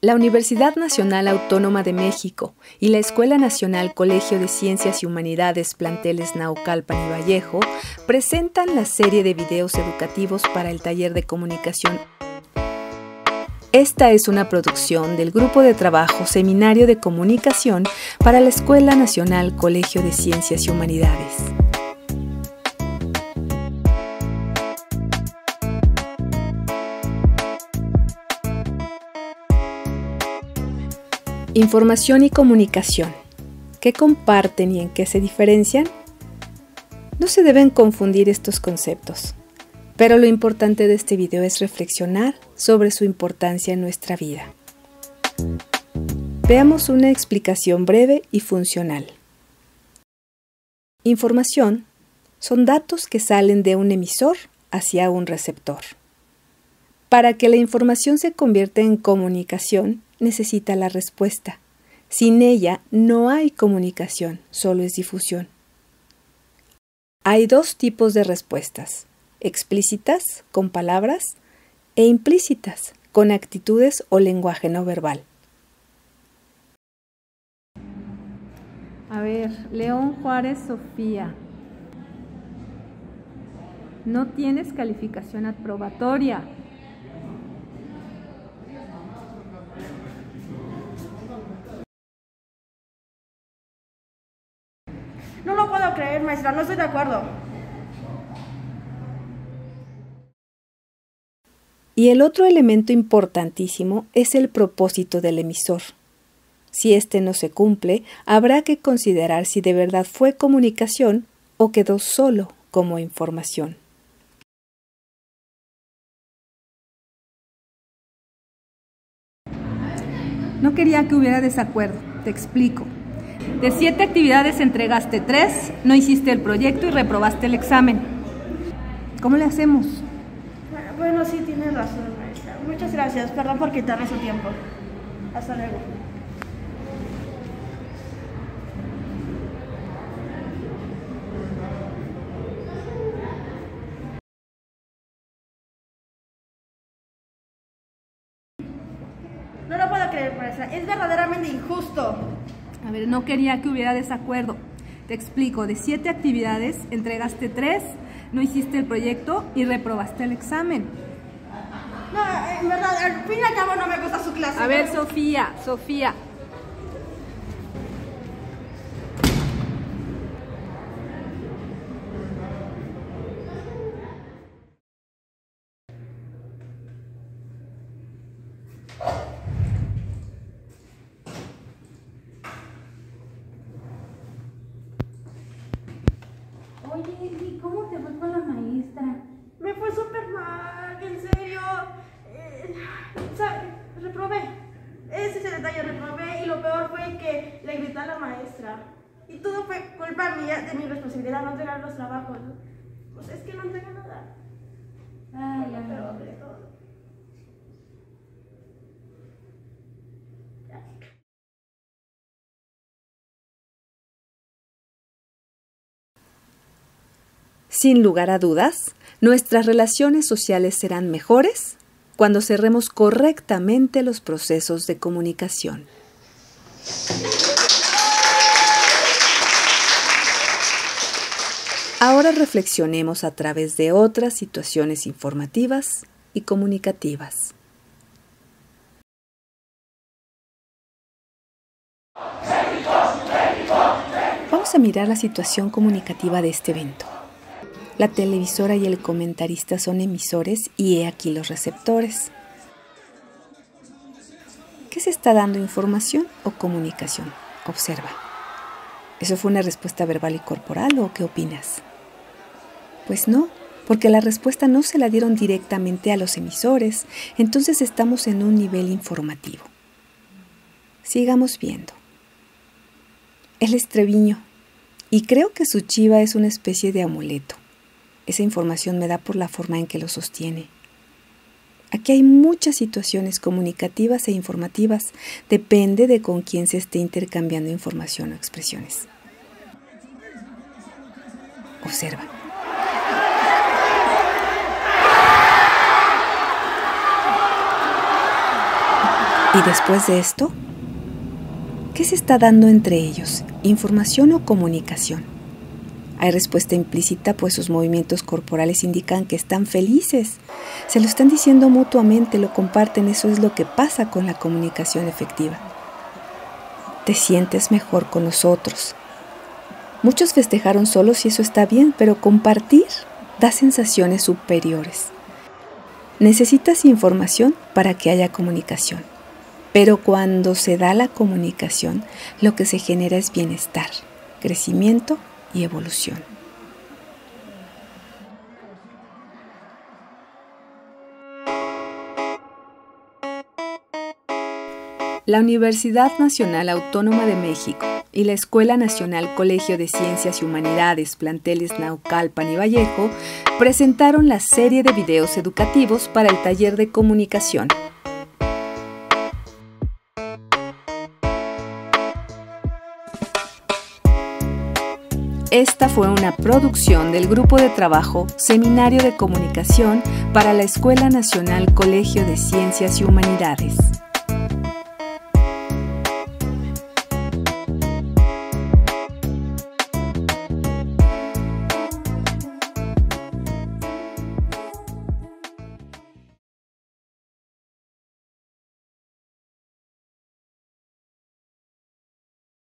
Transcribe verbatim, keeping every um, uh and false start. La Universidad Nacional Autónoma de México y la Escuela Nacional Colegio de Ciencias y Humanidades planteles Naucalpan y Vallejo presentan la serie de videos educativos para el taller de comunicación. Esta es una producción del Grupo de Trabajo Seminario de Comunicación para la Escuela Nacional Colegio de Ciencias y Humanidades. Información y comunicación. ¿Qué comparten y en qué se diferencian? No se deben confundir estos conceptos, pero lo importante de este video es reflexionar sobre su importancia en nuestra vida. Veamos una explicación breve y funcional. Información son datos que salen de un emisor hacia un receptor. Para que la información se convierta en comunicación, necesita la respuesta. Sin ella no hay comunicación, solo es difusión. Hay dos tipos de respuestas: explícitas, con palabras, e implícitas, con actitudes o lenguaje no verbal. A ver, León Juárez Sofía. No tienes calificación aprobatoria. No lo puedo creer, maestra, no estoy de acuerdo. Y el otro elemento importantísimo es el propósito del emisor. Si este no se cumple, habrá que considerar si de verdad fue comunicación o quedó solo como información. No quería que hubiera desacuerdo, te explico. De siete actividades entregaste tres, no hiciste el proyecto y reprobaste el examen. ¿Cómo le hacemos? Bueno, sí, tienes razón, maestra. Muchas gracias. Perdón por quitarle su tiempo. Hasta luego. No lo puedo creer, maestra. Es verdaderamente injusto. A ver, no quería que hubiera desacuerdo. Te explico, de siete actividades entregaste tres, no hiciste el proyecto y reprobaste el examen. No, en verdad, al fin y al cabo no me gusta su clase. A ver, ¿no? Sofía, Sofía. Oye, ¿cómo te fue con la maestra? Me fue súper mal, en serio. Eh, ¿Sabes? Reprobé. Ese es el detalle, reprobé. Y lo peor fue que le grité a la maestra. Y todo fue culpa mía, de mi responsabilidad, no entregar los trabajos. Pues es que no entregué nada. Ay, ay, pero, ay. Pero, pero, sin lugar a dudas, nuestras relaciones sociales serán mejores cuando cerremos correctamente los procesos de comunicación. Ahora reflexionemos a través de otras situaciones informativas y comunicativas. Vamos a mirar la situación comunicativa de este evento. La televisora y el comentarista son emisores y he aquí los receptores. ¿Qué se está dando, información o comunicación? Observa. ¿Eso fue una respuesta verbal y corporal o qué opinas? Pues no, porque la respuesta no se la dieron directamente a los emisores, entonces estamos en un nivel informativo. Sigamos viendo. Él es Treviño y creo que su chiva es una especie de amuleto. Esa información me da por la forma en que lo sostiene. Aquí hay muchas situaciones comunicativas e informativas. Depende de con quién se esté intercambiando información o expresiones. Observa. ¿Y después de esto? ¿Qué se está dando entre ellos? ¿Información o comunicación? Hay respuesta implícita, pues sus movimientos corporales indican que están felices. Se lo están diciendo mutuamente, lo comparten, eso es lo que pasa con la comunicación efectiva. Te sientes mejor con los otros. Muchos festejaron solos y eso está bien, pero compartir da sensaciones superiores. Necesitas información para que haya comunicación. Pero cuando se da la comunicación, lo que se genera es bienestar, crecimiento y evolución. La Universidad Nacional Autónoma de México y la Escuela Nacional Colegio de Ciencias y Humanidades, planteles Naucalpan y Vallejo, presentaron la serie de videos educativos para el taller de comunicación. Esta fue una producción del Grupo de Trabajo Seminario de Comunicación para la Escuela Nacional Colegio de Ciencias y Humanidades.